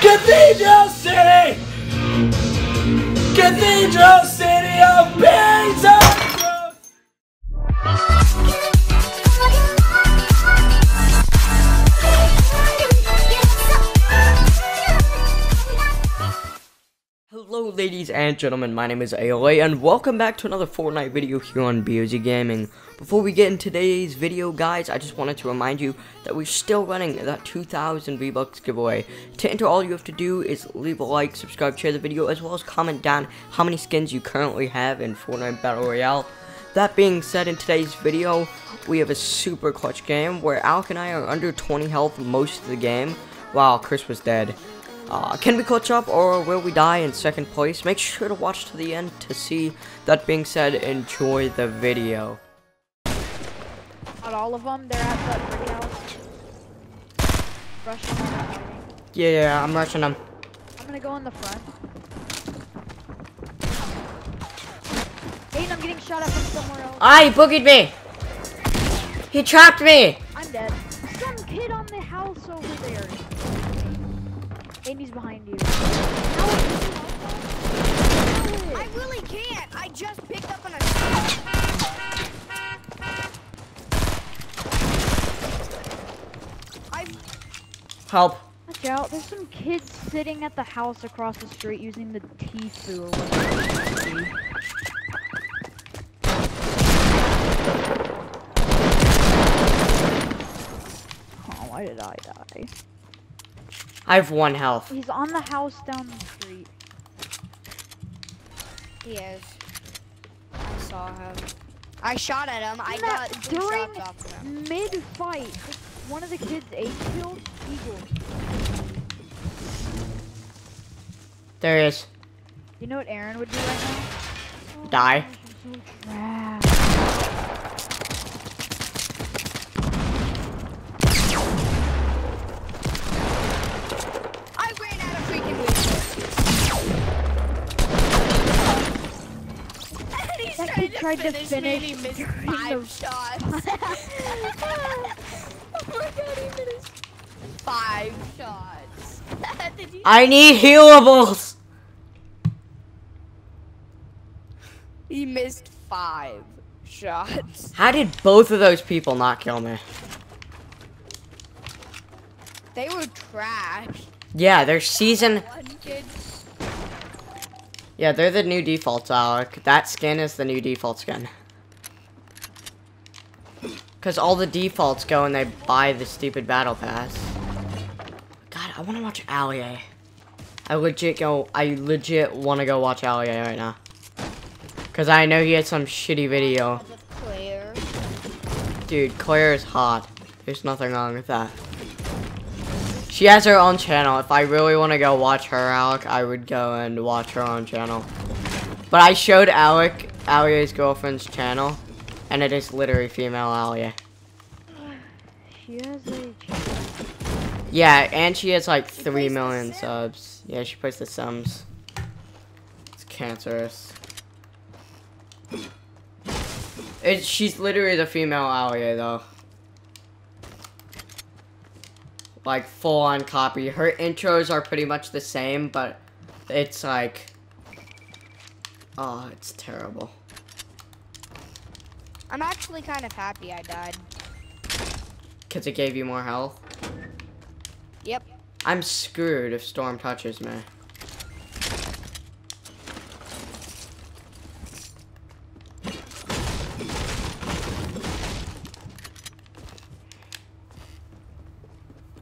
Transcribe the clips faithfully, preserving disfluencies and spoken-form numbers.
Cathedral City! Cathedral City of Pains and Growth! Hello ladies and gentlemen, my name is A L A and welcome back to another Fortnite video here on B O Z Gaming. Before we get in today's video, guys, I just wanted to remind you that we're still running that two thousand V-Bucks giveaway. To enter, all you have to do is leave a like, subscribe, share the video, as well as comment down how many skins you currently have in Fortnite Battle Royale. That being said, in today's video, we have a super clutch game where Alec and I are under twenty health most of the game. Wow, Chris was dead. Uh, can we clutch up or will we die in second place? Make sure to watch to the end to see. That being said, enjoy the video. Not all of them, they're at the pretty house. Rushing them. Yeah, yeah, I'm rushing them. I'm gonna go in the front. Aiden, I'm getting shot at from somewhere else. Ah, he boogied me! He trapped me! I'm dead. Some kid on the house over there. Amy's behind you. I really can't. I just picked up an assault. Help. Watch out. There's some kids sitting at the house across the street using the Tfue or whatever. Oh, why did I die? I have one health. He's on the house down the street. He is. I saw him. I shot at him. I got during off him. Mid fight, one of the kids ate killed Eagle. There he is. You know what Aaron would do right now? Die. Oh, gosh, tried to finish and he missed five shots. Oh my god, he finished five shots. I need healables. He missed five shots. How did both of those people not kill me? They were trash. Yeah, they're season. Yeah, they're the new defaults, Alec. That skin is the new default skin. Because all the defaults go and they buy the stupid battle pass. God, I want to watch Allie. I legit go. I legit want to go watch Allie right now. Because I know he had some shitty video. Claire. Dude, Claire is hot. There's nothing wrong with that. She has her own channel. If I really want to go watch her, Alec, I would go and watch her own channel. But I showed Alec, Alia's girlfriend's channel, and it is literally female Alia. She has a channel. Yeah, and she has like she three million subs. Yeah, she plays the Sims. It's cancerous. It, she's literally the female Alia, though. Like, full-on copy. Her intros are pretty much the same, but it's like... Oh, it's terrible. I'm actually kind of happy I died. Because it gave you more health? Yep. I'm screwed if Storm touches me.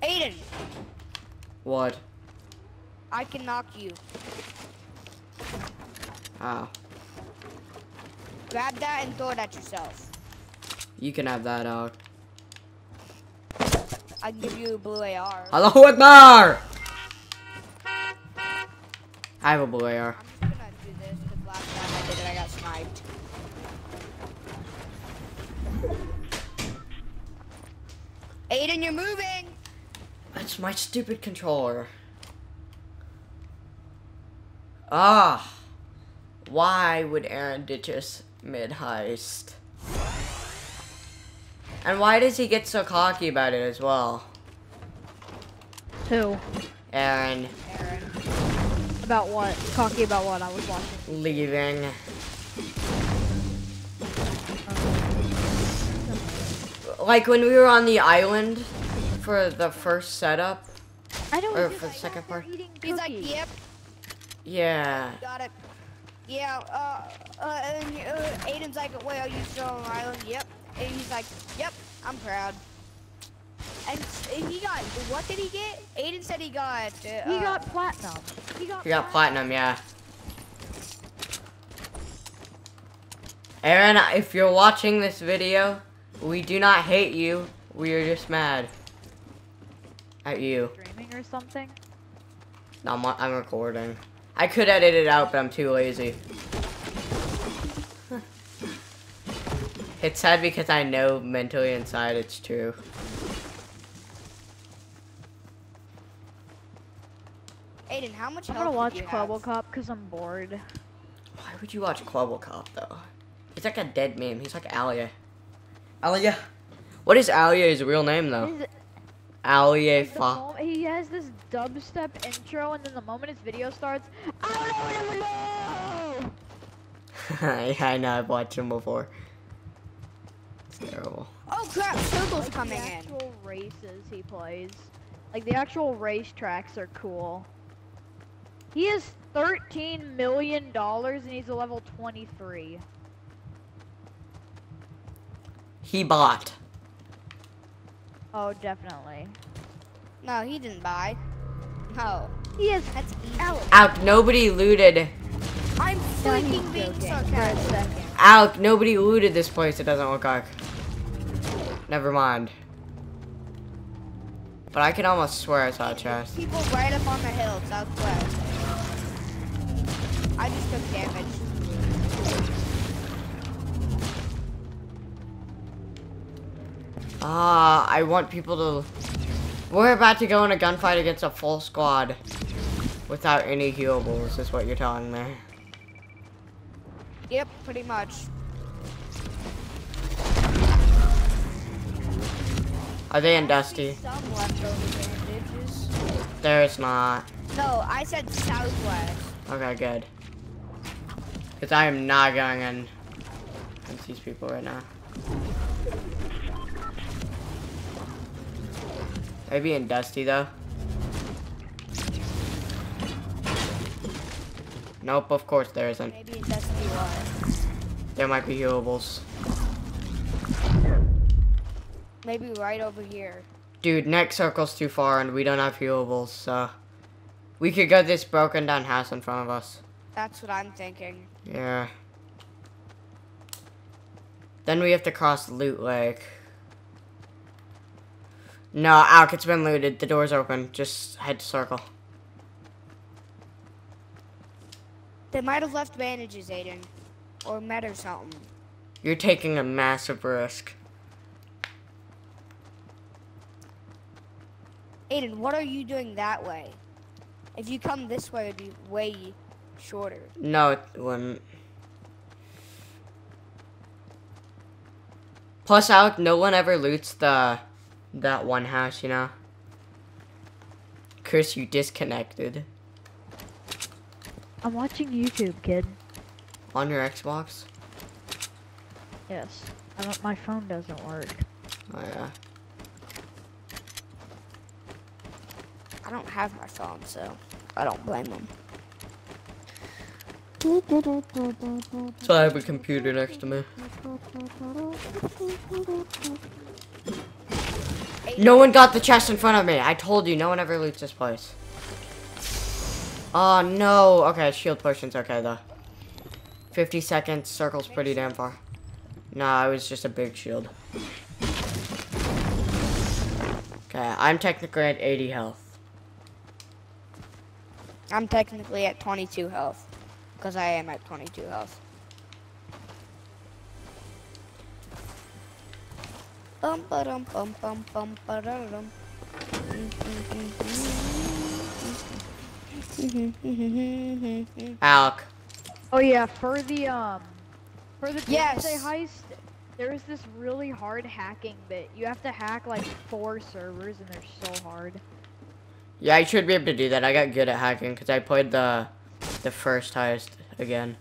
Aiden! What? I can knock you. How? Grab that and throw it at yourself. You can have that out. I can give you a blue A R. Allahu Akbar! I have a blue A R. I'm just gonna do this because last time I did it I got sniped. Aiden, you're moving! That's my stupid controller. Ah, why would Aaron ditch us mid-heist? And why does he get so cocky about it as well? Who? Aaron. Aaron. About what? Cocky about what? I was watching. Leaving. Um, like when we were on the island for the first setup. I don't. Or for the second part. He's like, yep. Yeah. Got it. Yeah. Uh. Uh. And uh, Aiden's like, wait, are you still on the island? Yep. And he's like, yep. I'm proud. And he got, what did he get? Aiden said he got... Uh, he got platinum. He got, he got platinum. platinum, yeah. Aaron, if you're watching this video, we do not hate you. We are just mad. At you. Streaming or something? No, I'm, I'm recording. I could edit it out, but I'm too lazy. It's sad because I know mentally inside it's true. Aiden, how much health do you have? I'm gonna watch Quabble Cop because I'm bored. Why would you watch Quabble Cop though? He's like a dead meme. He's like Alia. Alia. What is Alia's real name though? Alia Fa. He has this dubstep intro, and then the moment his video starts, I don't know. Yeah, I know. I've watched him before. It's terrible. Oh crap! Circle's coming in. The actual races he plays, like the actual racetracks, are cool. He has thirteen million dollars and he's a level twenty-three. He bought. Oh, definitely. No, he didn't buy. No. He is. That's easy. Out. Nobody looted. I'm freaking being sarcastic. Out. Nobody looted this place. It doesn't look like. Never mind. But I can almost swear I saw a chest. People right up on the hill southwest. I just took damage. Ah, uh, I want people to... We're about to go in a gunfight against a full squad. Without any healables, is what you're telling me. Yep, pretty much. Are they in Dusty? Some leftover bandages. There's not. No, I said southwest. Okay, good. Because I am not going in against these people right now. They're being dusty, though. Nope, of course there isn't. Maybe dusty was. There might be healables. Maybe right over here. Dude, next circle's too far, and we don't have healables, so... We could go this broken down house in front of us. That's what I'm thinking. Yeah. Then we have to cross Loot Lake. No, Alk, it's been looted. The door's open. Just head to circle. They might have left bandages, Aiden. Or med or something. You're taking a massive risk. Aiden, what are you doing that way? If you come this way, it'd be way... shorter. No, it wouldn't. Plus, Alec, no one ever loots the that one house, you know. Chris, you disconnected. I'm watching YouTube, kid. On your Xbox? Yes. I don't, my phone doesn't work. Oh yeah. I don't have my phone, so I don't blame them. So I have a computer next to me. No one got the chest in front of me. I told you, no one ever loots this place. Oh no. Okay, shield potion's okay though. fifty seconds, circle's pretty damn far. Nah, it was just a big shield. Okay, I'm technically at eighty health. I'm technically at twenty-two health. Because I am at twenty-two health. Bum ba dum bum bum bum ba dum. Alec. Oh yeah, for the um for the yes. P S A heist There is this really hard hacking bit. You have to hack like four servers and they're so hard. Yeah, I should be able to do that. I got good at hacking because I played the the first heist again.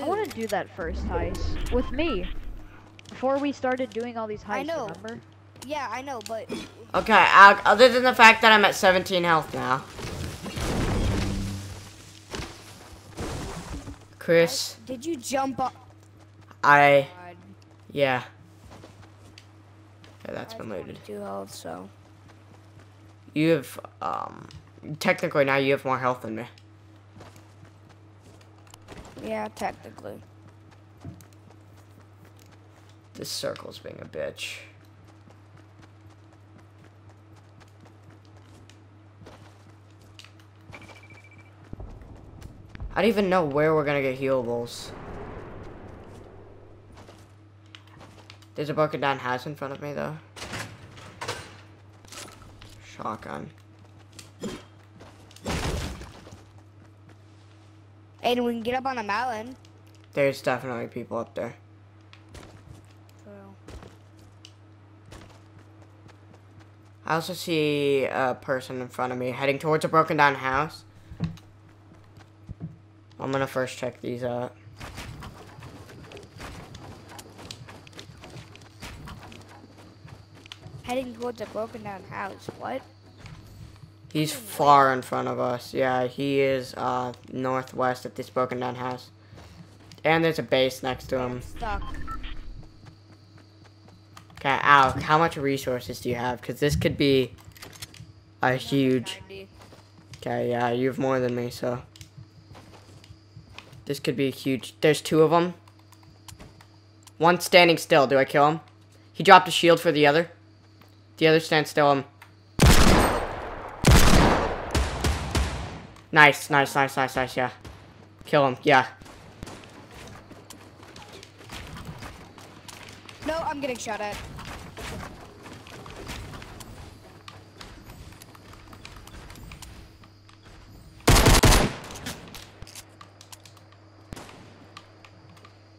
I want to do that first heist with me. Before we started doing all these heists, I know. Remember? Yeah, I know, but... Okay, uh, other than the fact that I'm at seventeen health now. Chris? I, did you jump up? I... God. Yeah. Okay, that's been looted. I health, so... You have, um... Technically, now you have more health than me. Yeah, technically. This circle's being a bitch. I don't even know where we're gonna get healables. There's a bucket down house in front of me, though. Shotgun. Hey, we can get up on a mountain. There's definitely people up there. I also see a person in front of me heading towards a broken down house. I'm gonna first check these out. Heading towards a broken down house, what? He's far in front of us. Yeah, he is uh, northwest at this broken down house. And there's a base next to him. I'm stuck. Okay, Alec, how much resources do you have? Because this could be a huge... ninety. Okay, yeah, you have more than me, so... This could be a huge... There's two of them. One's standing still. Do I kill him? He dropped a shield for the other. The other stands still. Um... Nice, nice, nice, nice, nice, yeah. Kill him, yeah. No, I'm getting shot at.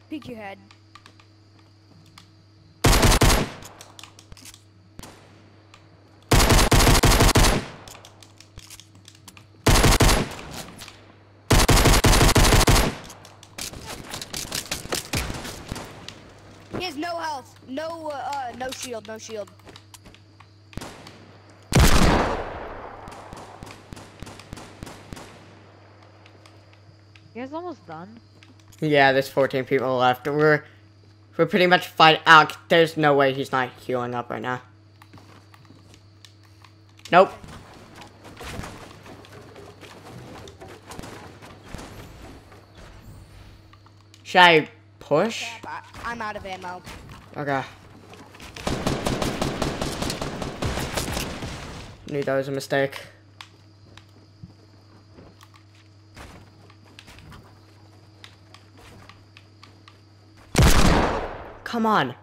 Peek your head. He has no health, no, uh, no shield, no shield. You guys almost done? Yeah, there's fourteen people left. We're, we're pretty much fight out. There's no way he's not healing up right now. Nope. Should I push? I'm out of ammo. Okay. Knew that was a mistake. Come on.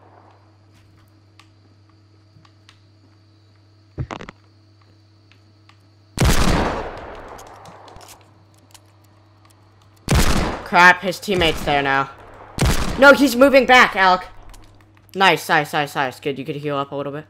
Crap, his teammate's there now. No, he's moving back, Alec. Nice, nice, nice, nice. Good, you could heal up a little bit.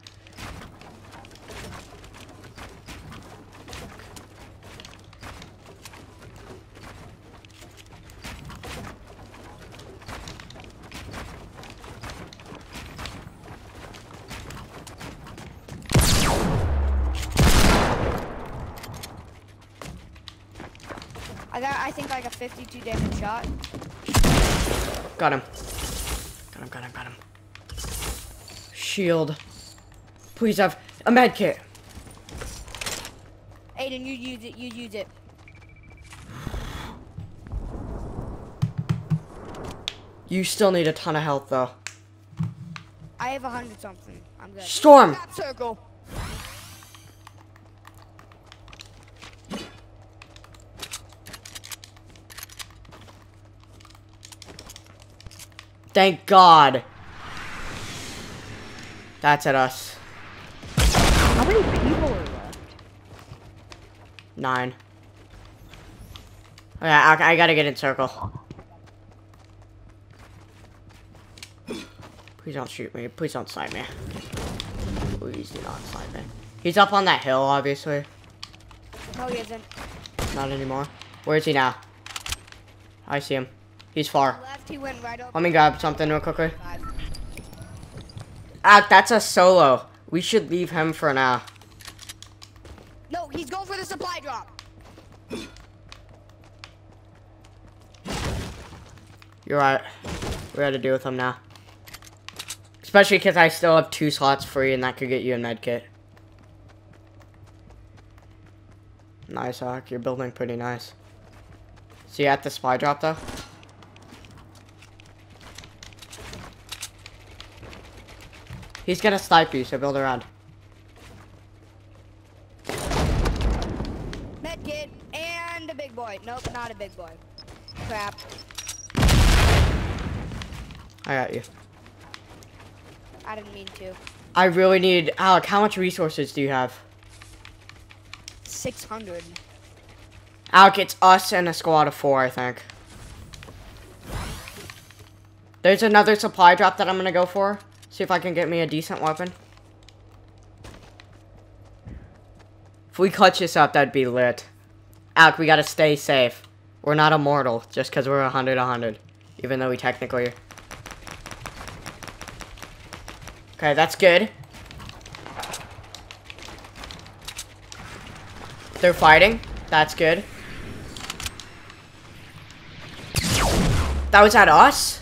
I got, I think, like a fifty-two damage shot. Got him. Got him, got him, got him. Shield. Please have a med kit. Aiden, you use it, you use it. You still need a ton of health, though. I have a hundred something. I'm good. Storm! Circle. Thank God. That's at us. How many people are left? Nine. Okay, I, I gotta get in circle. Please don't shoot me. Please don't snipe me. Please do not snipe me. He's up on that hill, obviously. No, he isn't. Not anymore. Where is he now? I see him. He's far. Left, he went right over. Let me grab something real quickly. Ah, that's a solo. We should leave him for now. No, he's going for the supply drop. You're right. We gotta deal with him now. Especially because I still have two slots free, and that could get you a med kit. Nice, Hawk. You're building pretty nice. See you at the supply drop, though? He's gonna snipe you, so build around. Medkit and a big boy. Nope, not a big boy. Crap. I got you. I didn't mean to. I really need... Alec, how much resources do you have? six hundred. Alec, it's us and a squad of four, I think. There's another supply drop that I'm gonna go for. See if I can get me a decent weapon. If we clutch this up, that'd be lit. Alec, we gotta stay safe. We're not immortal just because we're one hundred one hundred. Even though we technically are. Okay, that's good. They're fighting. That's good. That was at us?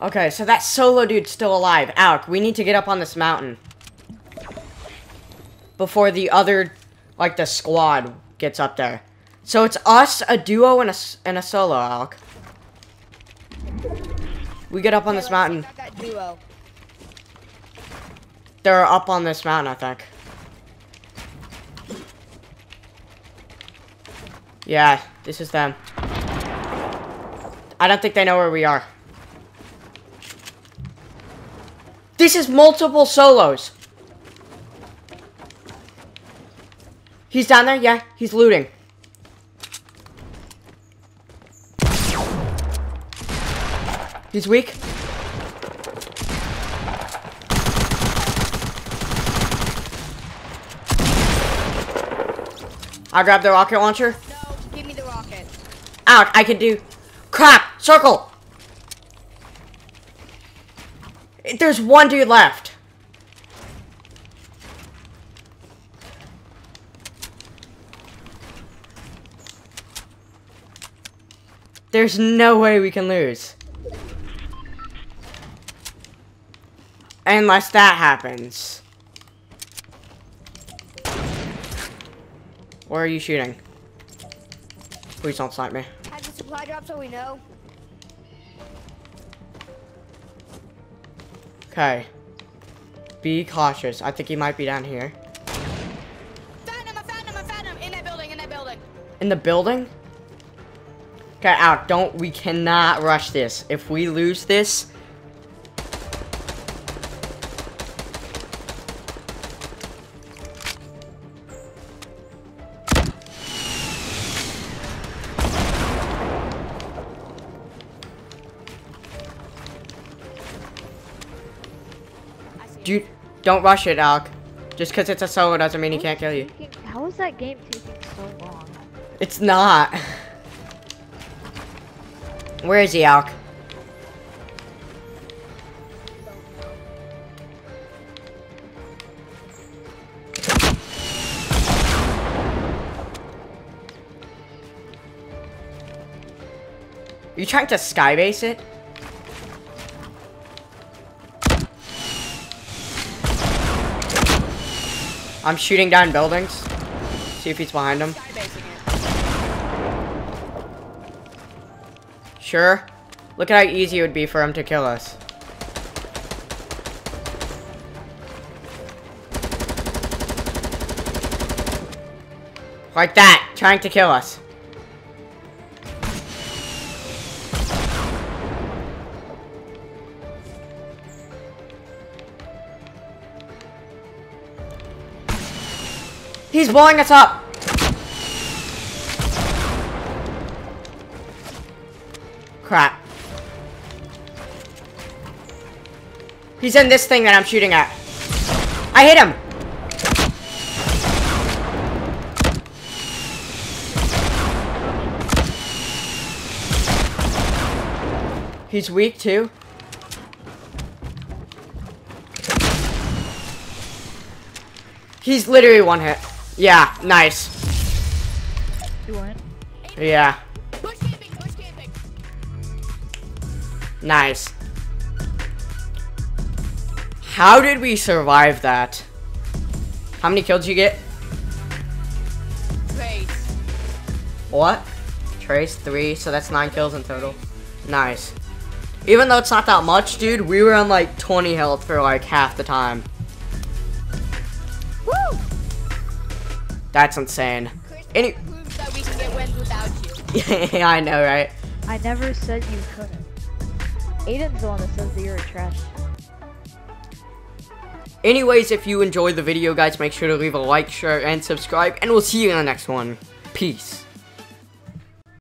Okay, so that solo dude's still alive. Alec, we need to get up on this mountain. Before the other, like, the squad gets up there. So it's us, a duo, and a, and a solo, Alec. We get up on this mountain. They're up on this mountain, I think. Yeah, this is them. I don't think they know where we are. This is multiple solos. He's down there? Yeah, he's looting. He's weak. I grabbed the rocket launcher. No, give me the rocket. Out, I can do... Crap! Circle! There's one dude left. There's no way we can lose. Unless that happens. Where are you shooting? Please don't snipe me. Has the supply drop so we know? Okay. Be cautious. I think he might be down here. Found him, I found him, I found him. In that building, in that building. In the building? Okay, out. Don't, we cannot rush this. If we lose this... Dude, don't rush it, Alec. Just because it's a solo doesn't mean he can't kill you. How is that game taking so long? It's not. Where is he, Alec? Are you trying to skybase it? I'm shooting down buildings. See if he's behind him. Sure. Look at how easy it would be for him to kill us. Like that, trying to kill us. He's blowing us up. Crap. He's in this thing that I'm shooting at. I hit him. He's weak too. He's literally one hit. Yeah, nice. You want it? Yeah. Push camping, push camping. Nice. How did we survive that? How many kills did you get? Trace. What? Trace three, so that's nine kills in total. Nice. Even though it's not that much, dude, we were on like twenty health for like half the time. Woo! That's insane. Any proves that we can get wins without you. Yeah, I know, right? I never said you couldn't. Aiden's the one that says that you're a trash. Anyways, if you enjoyed the video, guys, make sure to leave a like, share, and subscribe, and we'll see you in the next one. Peace.